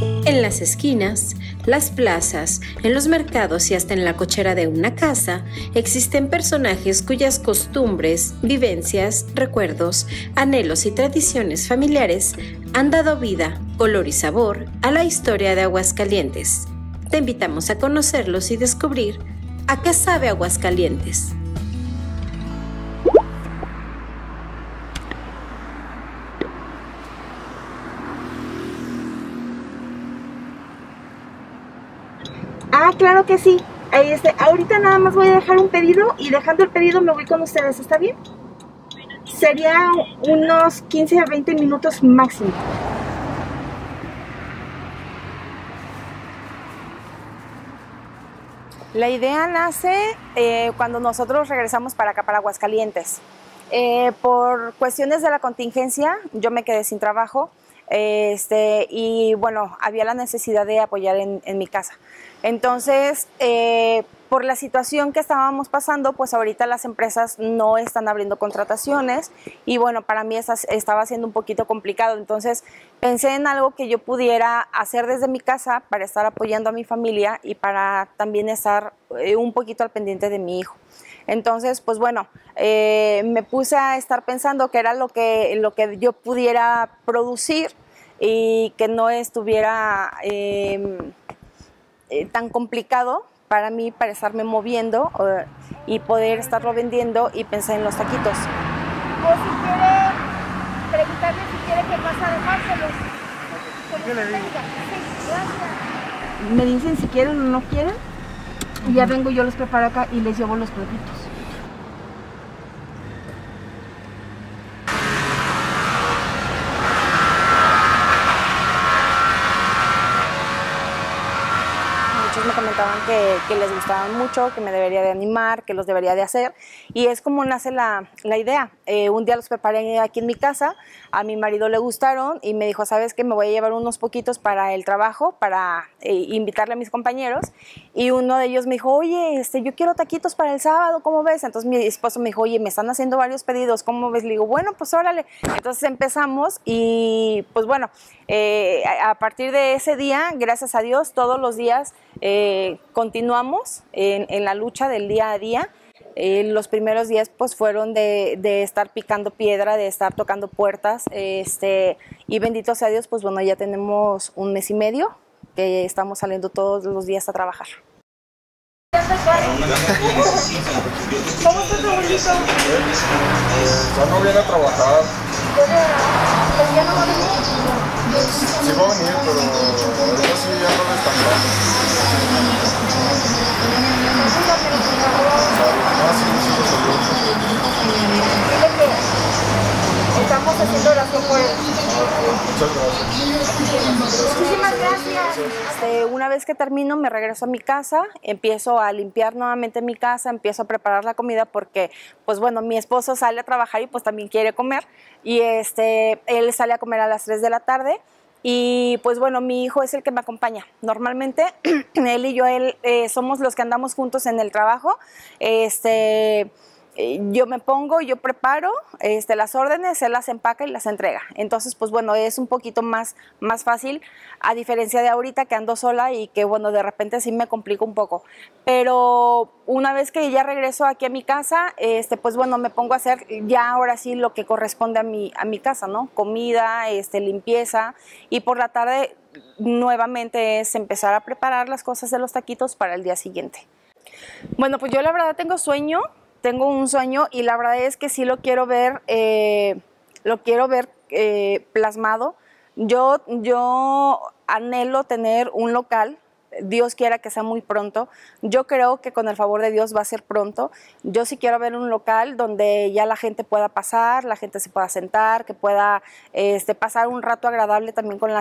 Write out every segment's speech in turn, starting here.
En las esquinas, las plazas, en los mercados y hasta en la cochera de una casa, existen personajes cuyas costumbres, vivencias, recuerdos, anhelos y tradiciones familiares han dado vida, color y sabor a la historia de Aguascalientes. Te invitamos a conocerlos y descubrir a qué sabe Aguascalientes. Ah, claro que sí. Ahorita nada más voy a dejar un pedido y dejando el pedido me voy con ustedes, ¿está bien? Sería unos 15 a 20 minutos máximo. La idea nace cuando nosotros regresamos para acá, para Aguascalientes. Por cuestiones de la contingencia, yo me quedé sin trabajo. Y bueno, había la necesidad de apoyar en mi casa. Entonces, por la situación que estábamos pasando, pues ahorita las empresas no están abriendo contrataciones y bueno, para mí estaba siendo un poquito complicado. Entonces, pensé en algo que yo pudiera hacer desde mi casa para estar apoyando a mi familia y para también estar un poquito al pendiente de mi hijo. Entonces, pues bueno, me puse a estar pensando que era lo que yo pudiera producir y que no estuviera tan complicado para mí, para estarme moviendo y poder estarlo vendiendo, y pensé en los taquitos. O si quiere, preguntarle si quiere que pase a dejárselos. ¿Qué le digo? Me dicen si quieren o no quieren. Y ya vengo, yo los preparo acá y les llevo los platitos. Muchos me comentaban que les gustaban mucho, que me debería de animar, que los debería de hacer. Y es como nace la idea. Un día los preparé aquí en mi casa, a mi marido le gustaron y me dijo, ¿sabes qué? Me voy a llevar unos poquitos para el trabajo, para invitarle a mis compañeros. Y uno de ellos me dijo, oye, yo quiero taquitos para el sábado, ¿cómo ves? Entonces mi esposo me dijo, oye, me están haciendo varios pedidos, ¿cómo ves? Le digo, bueno, pues órale. Entonces empezamos y pues bueno, a partir de ese día, gracias a Dios, todos los días continuamos en la lucha del día a día. Los primeros días pues fueron de estar picando piedra, de estar tocando puertas, y bendito sea Dios, pues bueno, ya tenemos un mes y medio que estamos saliendo todos los días a trabajar. ¿Cómo está tu abuelito? Ya no viene a trabajar. ¿Ya no va a venir? Sí va a venir, pero ahorita sí ya no descansamos. Estamos haciendo oración por él. Muchas gracias. Muchísimas gracias. Una vez que termino me regreso a mi casa, empiezo a limpiar nuevamente mi casa, empiezo a preparar la comida porque, pues bueno, mi esposo sale a trabajar y pues también quiere comer y él sale a comer a las 3 de la tarde. Y pues bueno, mi hijo es el que me acompaña. Normalmente él y yo somos los que andamos juntos en el trabajo. Yo me pongo, yo preparo las órdenes, él las empaca y las entrega. Entonces, pues bueno, es un poquito más fácil, a diferencia de ahorita que ando sola y que, bueno, de repente sí me complico un poco. Pero una vez que ya regreso aquí a mi casa, pues bueno, me pongo a hacer ya ahora sí lo que corresponde a mi casa, ¿no? Comida, limpieza, y por la tarde nuevamente es empezar a preparar las cosas de los taquitos para el día siguiente. Bueno, pues yo la verdad tengo un sueño y la verdad es que sí lo quiero ver plasmado. Yo anhelo tener un local, Dios quiera que sea muy pronto. Yo creo que con el favor de Dios va a ser pronto. Yo sí quiero ver un local donde ya la gente pueda pasar, la gente se pueda sentar, que pueda pasar un rato agradable también con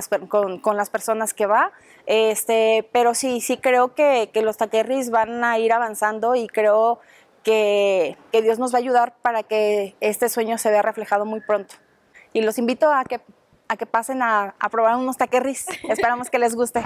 las personas que va. Pero sí creo que los Takerris van a ir avanzando y creo que Dios nos va a ayudar para que este sueño se vea reflejado muy pronto. Y los invito a que pasen a probar unos Takerris. Esperamos que les guste.